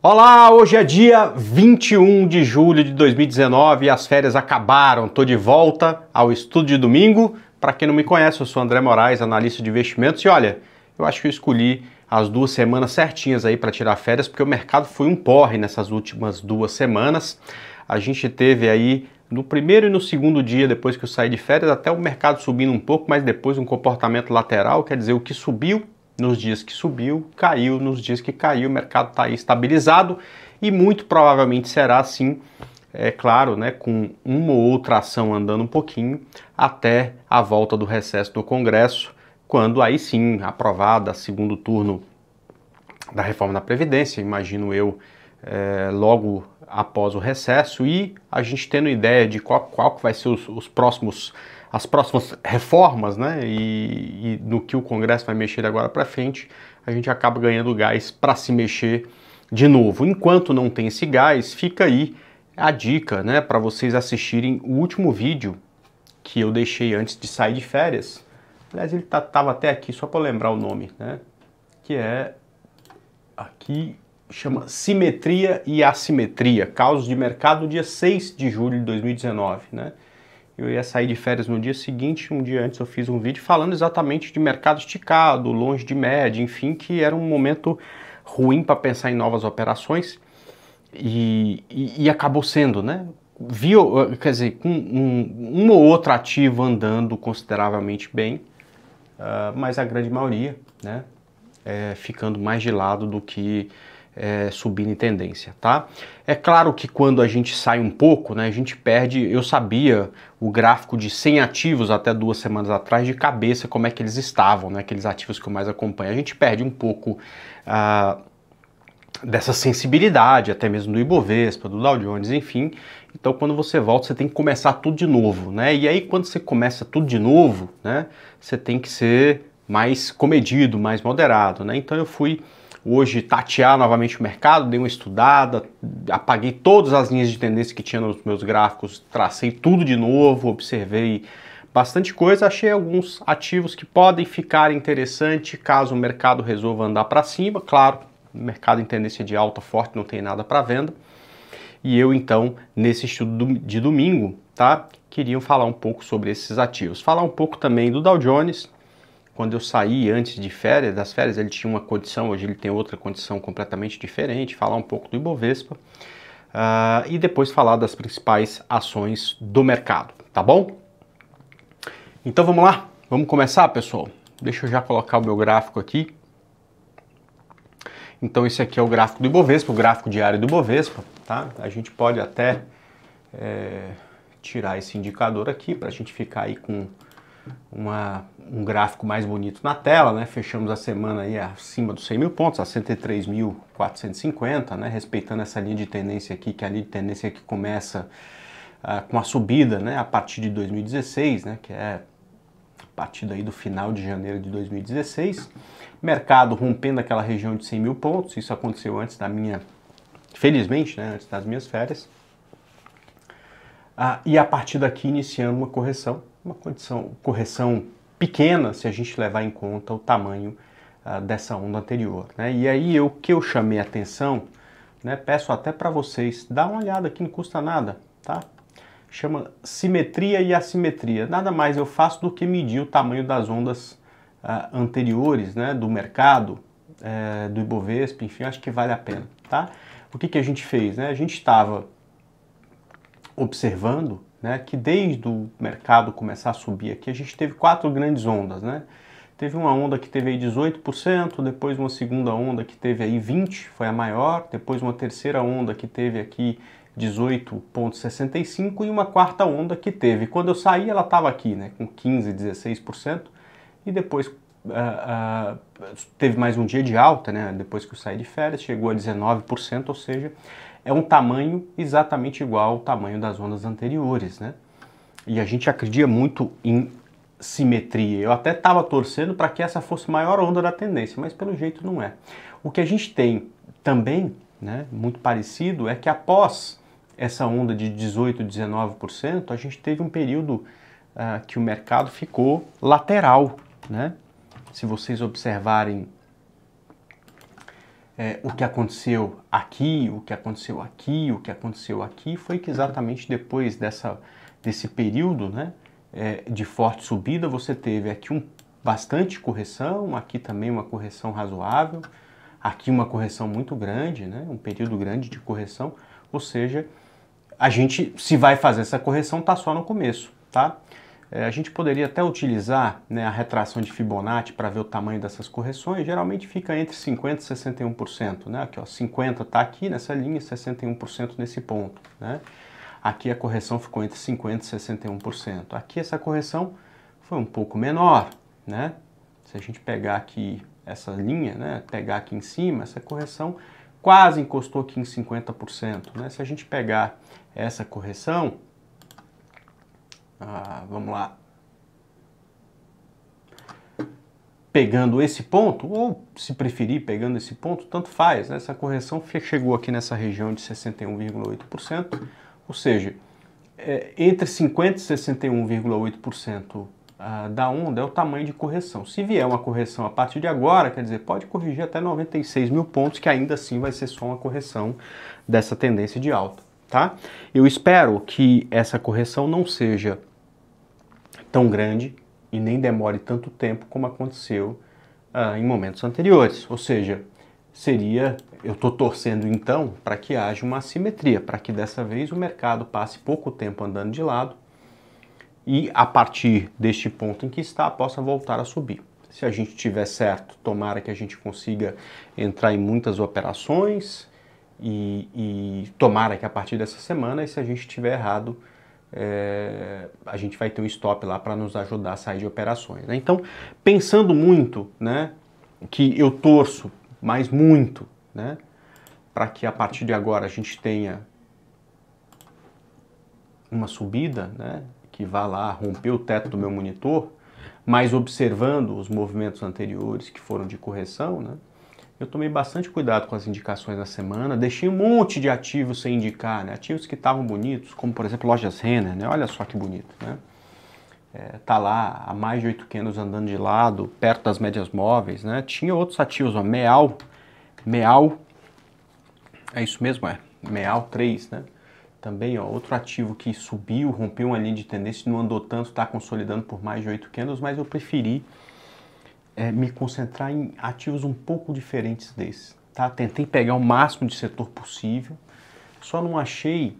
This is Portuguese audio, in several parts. Olá, hoje é dia 21 de julho de 2019 e as férias acabaram. Tô de volta ao estúdio de domingo. Para quem não me conhece, eu sou André Moraes, analista de investimentos. E olha, eu acho que eu escolhi as 2 semanas certinhas aí para tirar férias, porque o mercado foi um porre nessas últimas 2 semanas. A gente teve aí no primeiro e no segundo dia depois que eu saí de férias, até o mercado subindo um pouco, mas depois um comportamento lateral, quer dizer, o que subiu nos dias que subiu, caiu nos dias que caiu, o mercado está aí estabilizado e muito provavelmente será assim, é claro, né, com uma ou outra ação andando um pouquinho até a volta do recesso do Congresso, quando aí sim, aprovada, segundo turno da reforma da Previdência, imagino eu, logo após o recesso, e a gente tendo ideia de qual que vai ser as próximas reformas, né, e no que o Congresso vai mexer agora para frente, a gente acaba ganhando gás para se mexer de novo. Enquanto não tem esse gás, fica aí a dica, né, para vocês assistirem o último vídeo que eu deixei antes de sair de férias. Aliás, ele tava até aqui, só para lembrar o nome, né, que é aqui, chama Simetria e Assimetria, Casos de Mercado, dia 6 de julho de 2019, né. Eu ia sair de férias no dia seguinte, um dia antes eu fiz um vídeo falando exatamente de mercado esticado, longe de média, enfim, que era um momento ruim para pensar em novas operações e acabou sendo, né? Viu, quer dizer, com um ou outro ativo andando consideravelmente bem, mas a grande maioria, né, ficando mais de lado do que subindo em tendência, tá? É claro que quando a gente sai um pouco, né, a gente perde. Eu sabia o gráfico de 100 ativos até 2 semanas atrás de cabeça, como é que eles estavam, né, aqueles ativos que eu mais acompanho. A gente perde um pouco dessa sensibilidade, até mesmo do Ibovespa, do Dow Jones, enfim. Então, quando você volta, você tem que começar tudo de novo, né? E aí, quando você começa tudo de novo, né, você tem que ser mais comedido, mais moderado, né? Então, eu fui hoje tatear novamente o mercado, dei uma estudada, apaguei todas as linhas de tendência que tinha nos meus gráficos, tracei tudo de novo, observei bastante coisa, achei alguns ativos que podem ficar interessantes caso o mercado resolva andar para cima. Claro, mercado em tendência de alta forte, não tem nada para venda. E eu então, nesse estudo de domingo, tá, queria falar um pouco sobre esses ativos. Falar um pouco também do Dow Jones. Quando eu saí antes de férias, ele tinha uma condição, hoje ele tem outra condição completamente diferente, falar um pouco do Ibovespa e depois falar das principais ações do mercado, tá bom? Então vamos lá, vamos começar, pessoal? Deixa eu já colocar o meu gráfico aqui. Então esse aqui é o gráfico do Ibovespa, o gráfico diário do Ibovespa, tá? A gente pode até tirar esse indicador aqui para a gente ficar aí com um gráfico mais bonito na tela, né? Fechamos a semana aí acima dos 100 mil pontos, a 103.450, né? Respeitando essa linha de tendência aqui, que é a linha de tendência que começa com a subida, né, a partir de 2016, né, que é a partir daí do final de janeiro de 2016. Mercado rompendo aquela região de 100 mil pontos, isso aconteceu antes da minha, felizmente, né, antes das minhas férias. E a partir daqui iniciando uma correção, correção pequena se a gente levar em conta o tamanho dessa onda anterior, né? E aí o que eu chamei a atenção, né, peço até para vocês, dá uma olhada aqui, não custa nada, tá? Chama simetria e assimetria. Nada mais eu faço do que medir o tamanho das ondas anteriores, né, do mercado, do Ibovespa, enfim, acho que vale a pena, tá? O que que a gente fez, né? A gente estava observando, né, que desde o mercado começar a subir aqui, a gente teve 4 grandes ondas, né? Teve uma onda que teve aí 18%, depois uma segunda onda que teve aí 20%, foi a maior, depois uma terceira onda que teve aqui 18,65% e uma quarta onda que teve, quando eu saí ela estava aqui, né, com 15%, 16%, e depois teve mais um dia de alta, né, depois que eu saí de férias, chegou a 19%, ou seja, é um tamanho exatamente igual ao tamanho das ondas anteriores, né? E a gente acredita muito em simetria. Eu até estava torcendo para que essa fosse a maior onda da tendência, mas pelo jeito não é. O que a gente tem também, né, muito parecido, é que após essa onda de 18%, 19%, a gente teve um período que o mercado ficou lateral, né? Se vocês observarem o que aconteceu aqui, o que aconteceu aqui, o que aconteceu aqui, foi que exatamente depois desse período, né, de forte subida, você teve aqui bastante correção, aqui também uma correção razoável, aqui uma correção muito grande, né, um período grande de correção, ou seja, a gente, se vai fazer essa correção, tá só no começo, tá? A gente poderia até utilizar, né, a retração de Fibonacci para ver o tamanho dessas correções, geralmente fica entre 50% e 61%, né? Aqui, ó, 50% está aqui nessa linha, 61% nesse ponto, né? Aqui a correção ficou entre 50% e 61%. Aqui essa correção foi um pouco menor, né? Se a gente pegar aqui essa linha, né, pegar aqui em cima, essa correção quase encostou aqui em 50%, né? Se a gente pegar essa correção, vamos lá, pegando esse ponto, ou se preferir pegando esse ponto, tanto faz, né? Essa correção chegou aqui nessa região de 61,8%, ou seja, entre 50% e 61,8% da onda é o tamanho de correção. Se vier uma correção a partir de agora, quer dizer, pode corrigir até 96 mil pontos, que ainda assim vai ser só uma correção dessa tendência de alta, tá? Eu espero que essa correção não seja tão grande e nem demore tanto tempo como aconteceu em momentos anteriores, ou seja, eu estou torcendo então para que haja uma assimetria, para que dessa vez o mercado passe pouco tempo andando de lado e a partir deste ponto em que está, possa voltar a subir. Se a gente tiver certo, tomara que a gente consiga entrar em muitas operações e tomara que a partir dessa semana, e se a gente tiver errado, a gente vai ter um stop lá para nos ajudar a sair de operações, né? Então, pensando muito, né, que eu torço, mas muito, né, para que a partir de agora a gente tenha uma subida, né, que vá lá romper o teto do meu monitor, mas observando os movimentos anteriores que foram de correção, né, eu tomei bastante cuidado com as indicações na semana, deixei um monte de ativos sem indicar, né, ativos que estavam bonitos, como por exemplo Lojas Renner, né, olha só que bonito, né, tá lá há mais de 8 candles andando de lado, perto das médias móveis, né, tinha outros ativos, ó, Meal, é isso mesmo, BEV3, né, também, ó, outro ativo que subiu, rompeu uma linha de tendência, não andou tanto, está consolidando por mais de 8 candles, mas eu preferi me concentrar em ativos um pouco diferentes desses, tá? Tentei pegar o máximo de setor possível, só não achei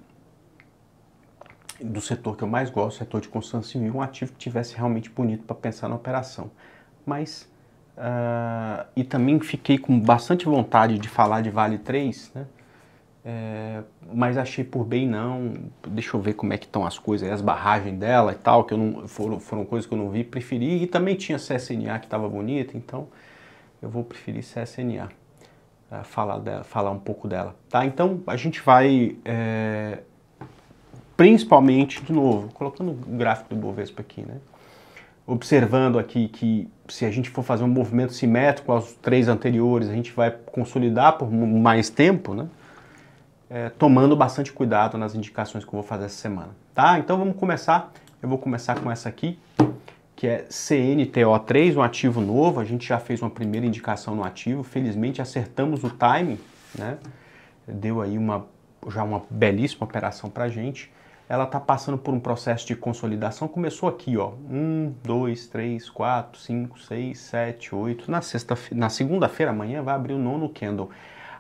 do setor que eu mais gosto, setor de construção civil, um ativo que tivesse realmente bonito para pensar na operação. Mas, e também fiquei com bastante vontade de falar de BEV3, né? Mas achei por bem não, deixa eu ver como é que estão as coisas, as barragens dela e tal, que eu não, foram coisas que eu não vi, preferi, e também tinha CSNA que estava bonita, então eu vou preferir CSNA, falar um pouco dela, tá? Então a gente vai, principalmente, de novo, colocando o gráfico do Ibovespa aqui, né? Observando aqui que se a gente for fazer um movimento simétrico aos três anteriores, a gente vai consolidar por mais tempo, né? Tomando bastante cuidado nas indicações que eu vou fazer essa semana, tá? Então vamos começar, eu vou começar com essa aqui, que é CNTO3, um ativo novo, a gente já fez uma primeira indicação no ativo, felizmente acertamos o timing, né? Deu aí já uma belíssima operação pra gente, ela tá passando por um processo de consolidação, começou aqui, ó, 1, 2, 3, 4, 5, 6, 7, 8, na segunda-feira amanhã vai abrir o nono candle.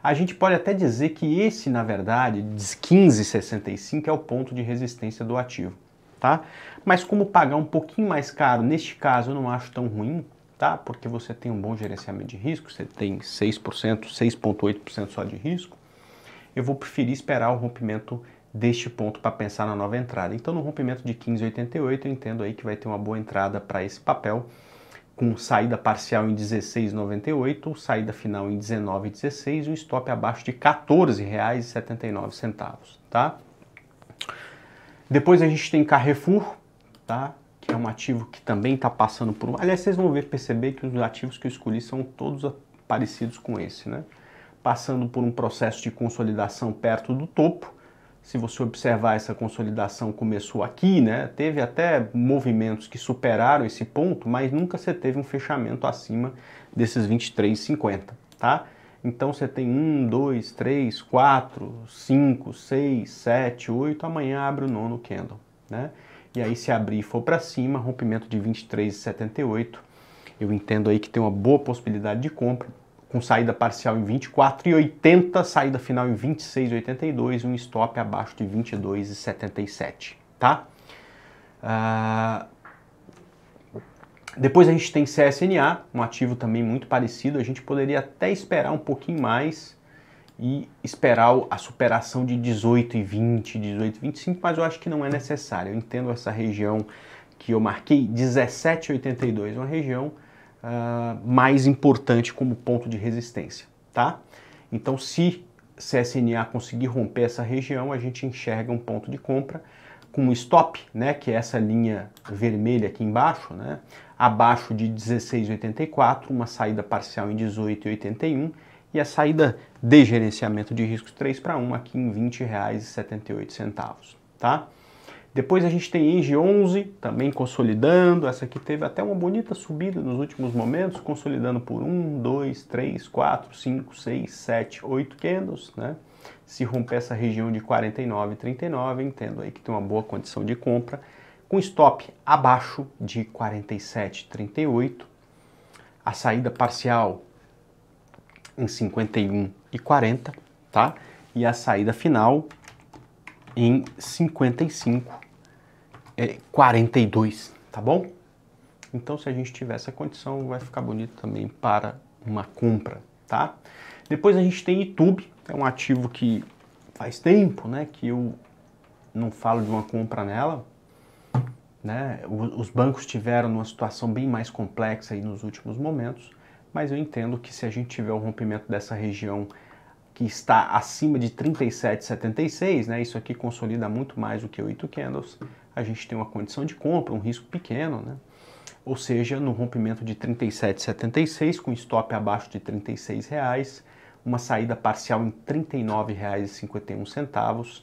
A gente pode até dizer que esse, na verdade, 15,65 é o ponto de resistência do ativo, tá? Mas como pagar um pouquinho mais caro, neste caso eu não acho tão ruim, tá? Porque você tem um bom gerenciamento de risco, você tem 6%, 6,8% só de risco. Eu vou preferir esperar o rompimento deste ponto para pensar na nova entrada. Então no rompimento de 15,88 eu entendo aí que vai ter uma boa entrada para esse papel, com saída parcial em 16,98, saída final em 19,16 e um stop abaixo de R$ 14,79, tá? Depois a gente tem Carrefour, tá? Que é um ativo que também está passando por... Aliás, vocês vão perceber que os ativos que eu escolhi são todos parecidos com esse, né? Passando por um processo de consolidação perto do topo. Se você observar, essa consolidação começou aqui, né? Teve até movimentos que superaram esse ponto, mas nunca você teve um fechamento acima desses 23,50, tá? Então você tem 1, 2, 3, 4, 5, 6, 7, 8, amanhã abre o nono candle, né? E aí se abrir e for para cima, rompimento de 23,78, eu entendo aí que tem uma boa possibilidade de compra, com saída parcial em 24,80, saída final em 26,82, um stop abaixo de 22,77, tá? Depois a gente tem CSNA, um ativo também muito parecido, a gente poderia até esperar um pouquinho mais e esperar a superação de 18,20, 18,25, mas eu acho que não é necessário. Eu entendo essa região que eu marquei, 17,82, uma região mais importante como ponto de resistência, tá? Então se CSNA conseguir romper essa região, a gente enxerga um ponto de compra com um stop, né, que é essa linha vermelha aqui embaixo, né, abaixo de 16,84, uma saída parcial em 18,81 e a saída de gerenciamento de riscos 3:1 aqui em R$ 20,78, tá? Depois a gente tem Engie 11, também consolidando, essa aqui teve até uma bonita subida nos últimos momentos, consolidando por 1, 2, 3, 4, 5, 6, 7, 8 candles, né? Se romper essa região de 49,39, entendo aí que tem uma boa condição de compra, com stop abaixo de 47,38, a saída parcial em 51,40, tá? E a saída final em 55,42, tá bom? Então se a gente tiver essa condição, vai ficar bonito também para uma compra, tá? Depois a gente tem YouTube, é um ativo que faz tempo, né, que eu não falo de uma compra nela, né? Os bancos tiveram uma situação bem mais complexa aí nos últimos momentos, mas eu entendo que se a gente tiver o rompimento dessa região que está acima de 37,76, né, isso aqui consolida muito mais do que 8 candles, a gente tem uma condição de compra, um risco pequeno, né? Ou seja, no rompimento de 37,76, com stop abaixo de R$ 36,00, uma saída parcial em R$ 39,51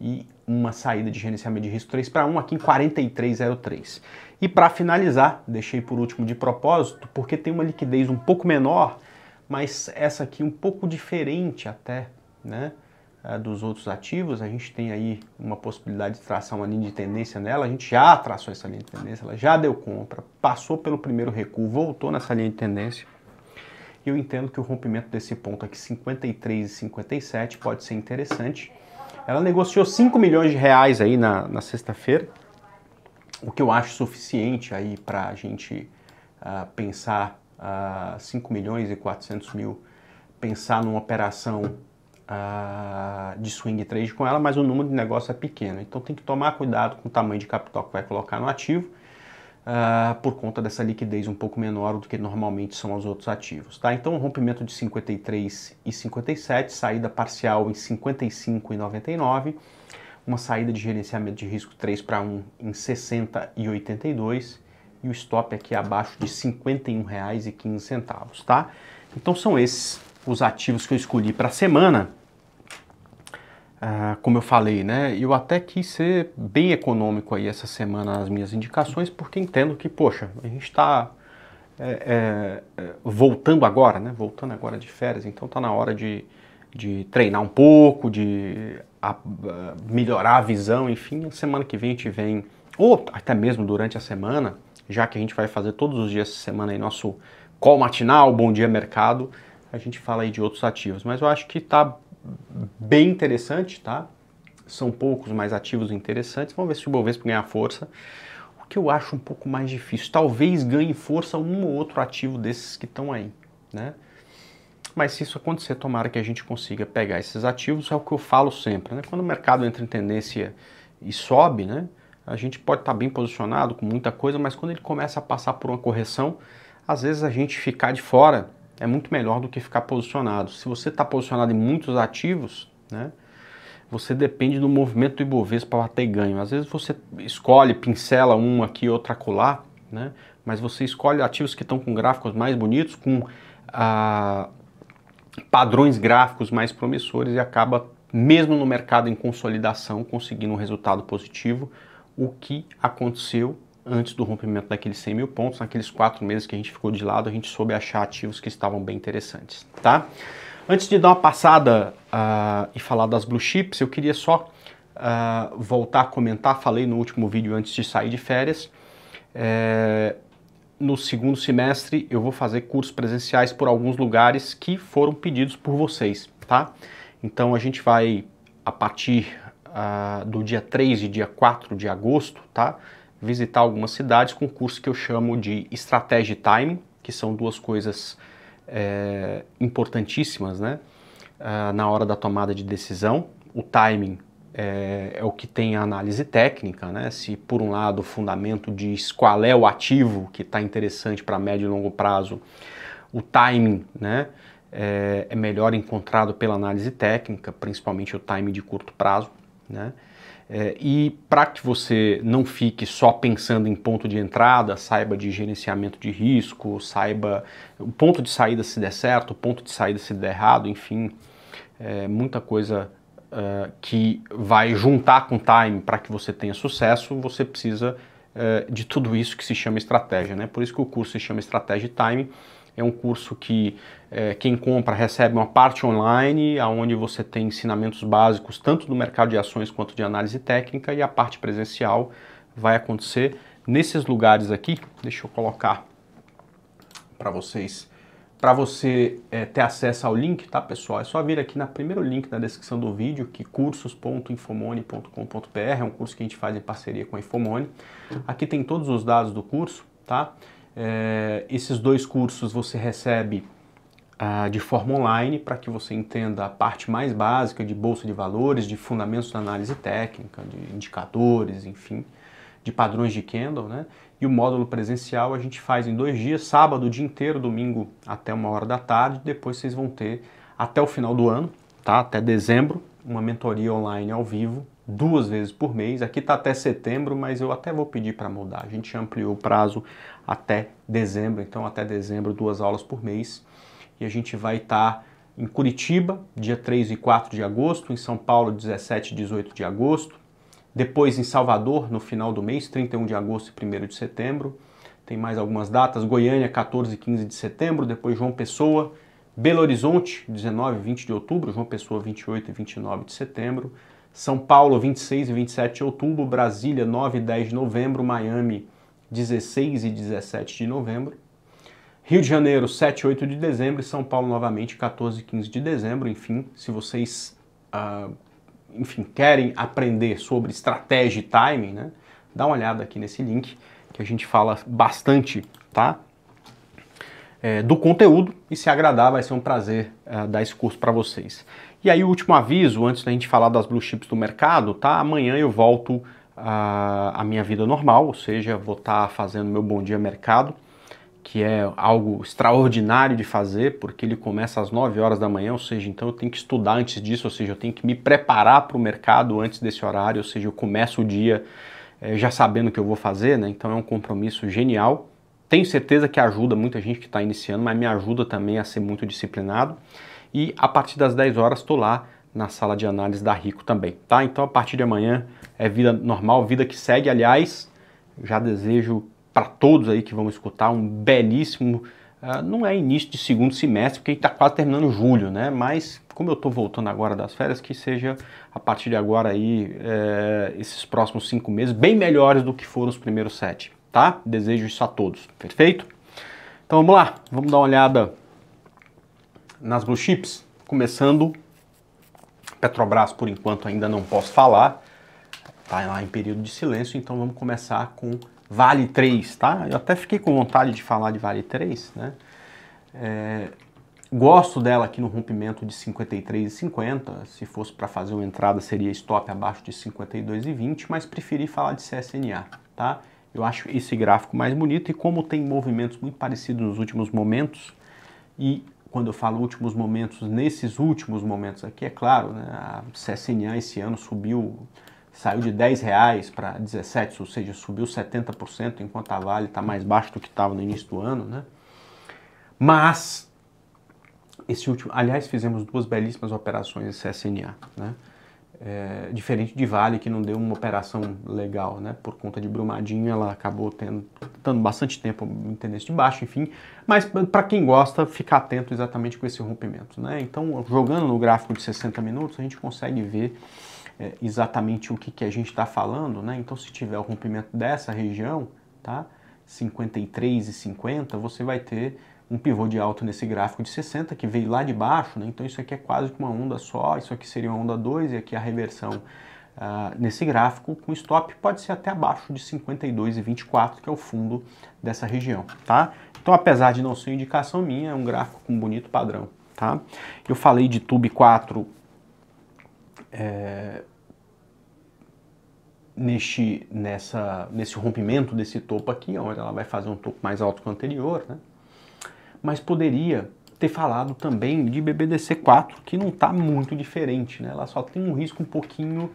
e uma saída de gerenciamento de risco 3:1 aqui em 43,03. E para finalizar, deixei por último de propósito, porque tem uma liquidez um pouco menor, mas essa aqui um pouco diferente até, né, dos outros ativos. A gente tem aí uma possibilidade de traçar uma linha de tendência nela, a gente já traçou essa linha de tendência, ela já deu compra, passou pelo primeiro recuo, voltou nessa linha de tendência, e eu entendo que o rompimento desse ponto aqui, 53,57, pode ser interessante. Ela negociou 5 milhões de reais aí na sexta-feira, o que eu acho suficiente aí para a gente pensar 5 milhões e 400 mil, pensar numa operação de swing trade com ela, mas o número de negócio é pequeno, então tem que tomar cuidado com o tamanho de capital que vai colocar no ativo, por conta dessa liquidez um pouco menor do que normalmente são os outros ativos, tá? Então o rompimento de 53,57, saída parcial em 55,99, uma saída de gerenciamento de risco 3:1 em 60,82 e o stop aqui abaixo de R$ 51,15, tá? Então são esses os ativos que eu escolhi para a semana. Como eu falei, né, eu até quis ser bem econômico aí essa semana nas minhas indicações, porque entendo que, poxa, a gente está voltando agora, né, voltando agora de férias, então está na hora de treinar um pouco, de melhorar a visão, enfim, semana que vem a gente vem, ou até mesmo durante a semana, já que a gente vai fazer todos os dias essa semana aí nosso call matinal, Bom Dia Mercado, a gente fala aí de outros ativos, mas eu acho que tá bem interessante, tá? São poucos, mas ativos interessantes. Vamos ver se o Ibovespa ganha força, o que eu acho um pouco mais difícil. Talvez ganhe força um ou outro ativo desses que estão aí, né? Mas se isso acontecer, tomara que a gente consiga pegar esses ativos, é o que eu falo sempre, né? Quando o mercado entra em tendência e sobe, né, a gente pode estar bem posicionado com muita coisa, mas quando ele começa a passar por uma correção, às vezes a gente ficar de fora é muito melhor do que ficar posicionado. Se você está posicionado em muitos ativos, né, você depende do movimento do Ibovespa para ter ganho. Às vezes você escolhe, pincela um aqui, outro acolá, né, mas você escolhe ativos que estão com gráficos mais bonitos, com padrões gráficos mais promissores e acaba, mesmo no mercado em consolidação, conseguindo um resultado positivo, o que aconteceu antes do rompimento daqueles 100 mil pontos, naqueles 4 meses que a gente ficou de lado, a gente soube achar ativos que estavam bem interessantes, tá? Antes de dar uma passada e falar das blue chips, eu queria só voltar a comentar, falei no último vídeo antes de sair de férias, no segundo semestre eu vou fazer cursos presenciais por alguns lugares que foram pedidos por vocês, tá? Então a gente vai, a partir do dia 3 e dia 4 de agosto, tá? Visitar algumas cidades com um curso que eu chamo de estratégia e timing, que são duas coisas importantíssimas, né? Na hora da tomada de decisão, o timing é o que tem a análise técnica, né? Se por um lado o fundamento diz qual é o ativo que está interessante para médio e longo prazo, o timing, né, é melhor encontrado pela análise técnica, principalmente o timing de curto prazo, né? E para que você não fique só pensando em ponto de entrada, saiba de gerenciamento de risco, saiba o ponto de saída se der certo, o ponto de saída se der errado, enfim, muita coisa que vai juntar com time para que você tenha sucesso, você precisa de tudo isso que se chama estratégia, né? Por isso que o curso se chama Estratégia e Time. É um curso que quem compra recebe uma parte online, onde você tem ensinamentos básicos tanto do mercado de ações quanto de análise técnica, e a parte presencial vai acontecer nesses lugares aqui. Deixa eu colocar para vocês. Para você ter acesso ao link, tá, pessoal? É só vir aqui no primeiro link na descrição do vídeo, que cursos.infomoney.com.br, é um curso que a gente faz em parceria com a InfoMoney. Aqui tem todos os dados do curso, tá? Esses dois cursos você recebe de forma online, para que você entenda a parte mais básica de bolsa de valores, de fundamentos da análise técnica, de indicadores, enfim, de padrões de candle, né? E o módulo presencial a gente faz em 2 dias, sábado o dia inteiro, domingo até 1h da tarde, depois vocês vão ter até o final do ano, tá? Até dezembro, uma mentoria online ao vivo, 2 vezes por mês. Aqui está até setembro, mas eu até vou pedir para mudar, a gente ampliou o prazo até dezembro, então até dezembro 2 aulas por mês, e a gente vai estar em Curitiba, dia 3 e 4 de agosto, em São Paulo, 17 e 18 de agosto, depois em Salvador, no final do mês, 31 de agosto e 1º de setembro. Tem mais algumas datas: Goiânia, 14 e 15 de setembro, depois João Pessoa, Belo Horizonte, 19 e 20 de outubro, João Pessoa, 28 e 29 de setembro, São Paulo, 26 e 27 de outubro, Brasília, 9 e 10 de novembro, Miami, 16 e 17 de novembro, Rio de Janeiro, 7 e 8 de dezembro, e São Paulo novamente, 14 e 15 de dezembro. Enfim, se vocês... enfim, querem aprender sobre estratégia e timing, né? Dá uma olhada aqui nesse link, que a gente fala bastante, tá? Do conteúdo, e se agradar vai ser um prazer dar esse curso para vocês. E aí o último aviso, antes da gente falar das blue chips do mercado, tá? Amanhã eu volto à minha vida normal, ou seja, vou estar fazendo meu Bom Dia Mercado, que é algo extraordinário de fazer, porque ele começa às 9 horas da manhã, ou seja, então eu tenho que estudar antes disso, ou seja, eu tenho que me preparar para o mercado antes desse horário, ou seja, eu começo o dia já sabendo o que eu vou fazer, né? Então é um compromisso genial. Tenho certeza que ajuda muita gente que está iniciando, mas me ajuda também a ser muito disciplinado. E a partir das 10 horas estou lá na sala de análise da Rico também, tá? Então a partir de amanhã é vida normal, vida que segue. Aliás, já desejo para todos aí que vão escutar um belíssimo, não é início de segundo semestre, porque está quase terminando julho, né? Mas como eu estou voltando agora das férias, que seja a partir de agora aí, esses próximos 5 meses, bem melhores do que foram os primeiros 7, tá? Desejo isso a todos, perfeito? Então vamos lá, vamos dar uma olhada nas blue chips, começando Petrobras. Por enquanto ainda não posso falar, tá lá em período de silêncio, então vamos começar com Vale 3, tá? Eu até fiquei com vontade de falar de Vale 3, né? Gosto dela aqui no rompimento de 53,50. Se fosse para fazer uma entrada, seria stop abaixo de 52,20, mas preferi falar de CSNA, tá? Eu acho esse gráfico mais bonito, e como tem movimentos muito parecidos nos últimos momentos, e quando eu falo últimos momentos, nesses últimos momentos aqui, é claro, né? A CSNA esse ano subiu... Saiu de R$10 para 17, ou seja, subiu 70%, enquanto a Vale está mais baixo do que estava no início do ano, né? Mas, esse último... Aliás, fizemos 2 belíssimas operações em CSNA, né? diferente de Vale, que não deu uma operação legal, né? Por conta de Brumadinho, ela acabou tendo bastante tempo em tendência de baixo, enfim. Mas para quem gosta, fica atento exatamente com esse rompimento, né? Então, jogando no gráfico de 60 minutos, a gente consegue ver exatamente o que a gente está falando, né? Então, se tiver o rompimento dessa região, tá? 53,50, você vai ter um pivô de alto nesse gráfico de 60, que veio lá de baixo, né? Então isso aqui é quase que uma onda só, isso aqui seria uma onda 2, e aqui a reversão nesse gráfico, com stop, pode ser até abaixo de 52,24, que é o fundo dessa região, tá? Então, apesar de não ser indicação minha, é um gráfico com um bonito padrão, tá? Eu falei de TUB4 nesse rompimento desse topo aqui, onde ela vai fazer um topo mais alto que o anterior, né? Mas poderia ter falado também de BBDC4, que não está muito diferente, né? Ela só tem um risco um pouquinho...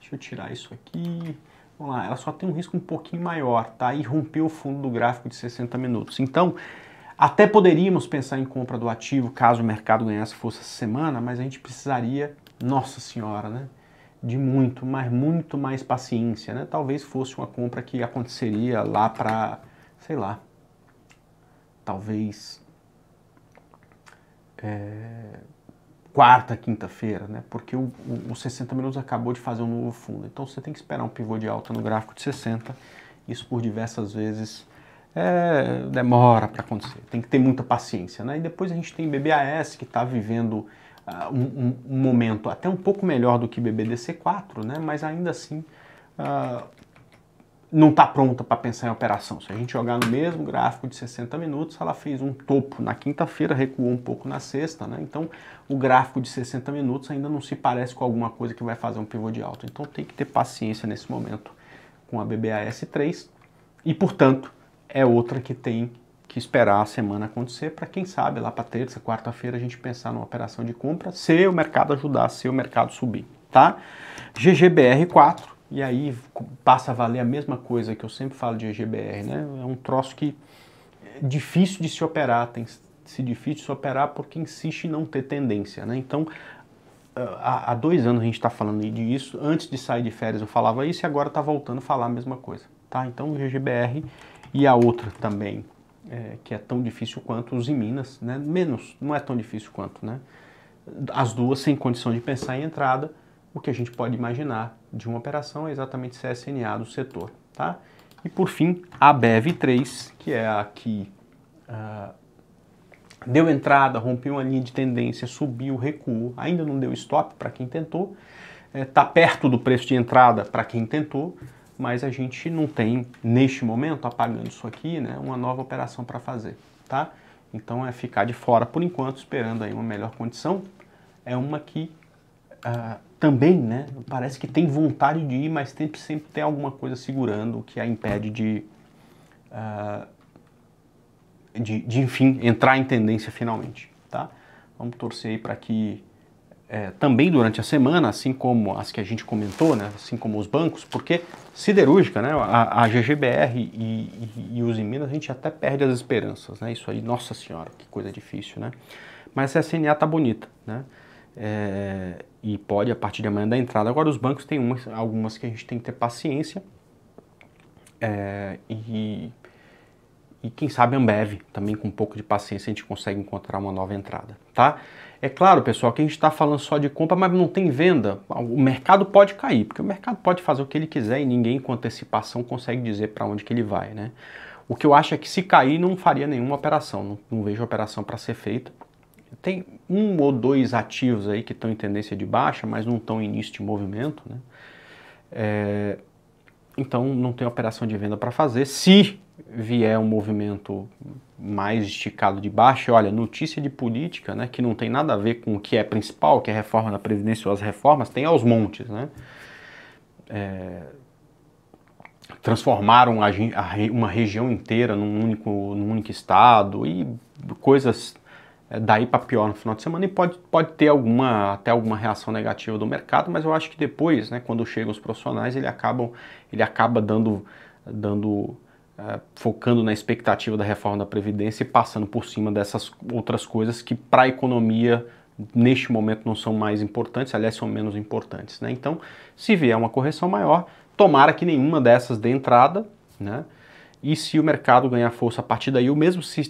Deixa eu tirar isso aqui... Vamos lá, ela só tem um risco um pouquinho maior, tá? E rompeu o fundo do gráfico de 60 minutos. Então, até poderíamos pensar em compra do ativo, caso o mercado ganhasse força essa semana, mas a gente precisaria, nossa senhora, né? De muito mais paciência, né? Talvez fosse uma compra que aconteceria lá para, sei lá, talvez... quarta, quinta-feira, né? Porque o 60 minutos acabou de fazer um novo fundo. Então você tem que esperar um pivô de alta no gráfico de 60. Isso por diversas vezes demora para acontecer. Tem que ter muita paciência, né? E depois a gente tem BBAS, que está vivendo um momento até um pouco melhor do que BBDC4, né? Mas ainda assim não está pronta para pensar em operação. Se a gente jogar no mesmo gráfico de 60 minutos, ela fez um topo na quinta-feira, recuou um pouco na sexta, né? Então, o gráfico de 60 minutos ainda não se parece com alguma coisa que vai fazer um pivô de alta. Então, tem que ter paciência nesse momento com a BBAS3 e, portanto, é outra que tem que esperar a semana acontecer para, quem sabe, lá para terça, quarta-feira, a gente pensar numa operação de compra, se o mercado ajudar, se o mercado subir, tá? GGBR4. E aí passa a valer a mesma coisa que eu sempre falo de EGBR, né? É um troço que é difícil de se operar, tem se difícil de se operar porque insiste em não ter tendência, né? Então, há 2 anos a gente está falando disso, antes de sair de férias eu falava isso e agora está voltando a falar a mesma coisa, tá? Então, o GGBR e a outra também, que é tão difícil quanto os em Minas, né? Menos, não é tão difícil quanto, né? As duas sem condição de pensar em entrada. O que a gente pode imaginar de uma operação é exatamente CSNA do setor, tá? E por fim, a BEV3, que é a que deu entrada, rompeu uma linha de tendência, subiu, recuou, ainda não deu stop para quem tentou, tá perto do preço de entrada para quem tentou, mas a gente não tem, neste momento, apagando isso aqui, né, uma nova operação para fazer, tá? Então é ficar de fora por enquanto, esperando aí uma melhor condição. É uma que... também, né, parece que tem vontade de ir, mas sempre tem alguma coisa segurando que a impede de enfim, entrar em tendência finalmente, tá? Vamos torcer aí para que também durante a semana, assim como as que a gente comentou, né, assim como os bancos, porque siderúrgica, né, a GGBR e os em Minas, a gente até perde as esperanças, né? Isso aí, nossa senhora, que coisa difícil, né? Mas a CNA tá bonita, né? E pode a partir de amanhã dar entrada. Agora os bancos tem algumas que a gente tem que ter paciência, e quem sabe a Ambev também, com um pouco de paciência a gente consegue encontrar uma nova entrada, tá? É claro, pessoal, que a gente está falando só de compra, mas não tem venda. O mercado pode cair, porque o mercado pode fazer o que ele quiser e ninguém com antecipação consegue dizer para onde que ele vai, né? O que eu acho é que se cair não faria nenhuma operação, não vejo operação para ser feita. Tem 1 ou 2 ativos aí que estão em tendência de baixa, mas não estão em início de movimento, né? Então, não tem operação de venda para fazer. Se vier um movimento mais esticado de baixa, olha, notícia de política, né, que não tem nada a ver com o que é principal, que é a reforma da Previdência ou as reformas, tem aos montes, né? Transformaram uma região inteira num único estado e coisas... daí para pior no final de semana, e pode ter até alguma reação negativa do mercado, mas eu acho que depois, né, quando chegam os profissionais, ele acaba focando na expectativa da reforma da Previdência e passando por cima dessas outras coisas que para a economia neste momento não são mais importantes, aliás, são menos importantes, né? Então, se vier uma correção maior, tomara que nenhuma dessas dê entrada, né? E se o mercado ganhar força a partir daí, ou mesmo se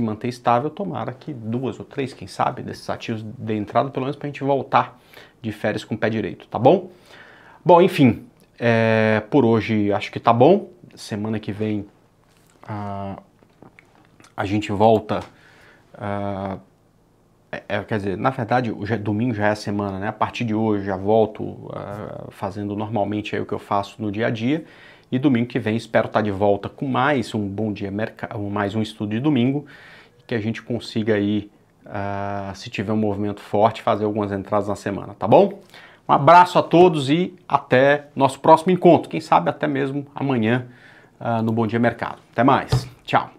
manter estável, tomara que duas ou três, quem sabe, desses ativos dê entrada, pelo menos para a gente voltar de férias com o pé direito, tá bom? Bom, enfim, por hoje acho que tá bom. Semana que vem a gente volta... quer dizer, na verdade, domingo já é a semana, né? A partir de hoje já volto fazendo normalmente aí o que eu faço no dia a dia. E domingo que vem espero estar de volta com mais um Bom Dia Mercado, mais um estudo de domingo, que a gente consiga aí, se tiver um movimento forte, fazer algumas entradas na semana, tá bom? Um abraço a todos e até nosso próximo encontro. Quem sabe até mesmo amanhã no Bom Dia Mercado. Até mais. Tchau.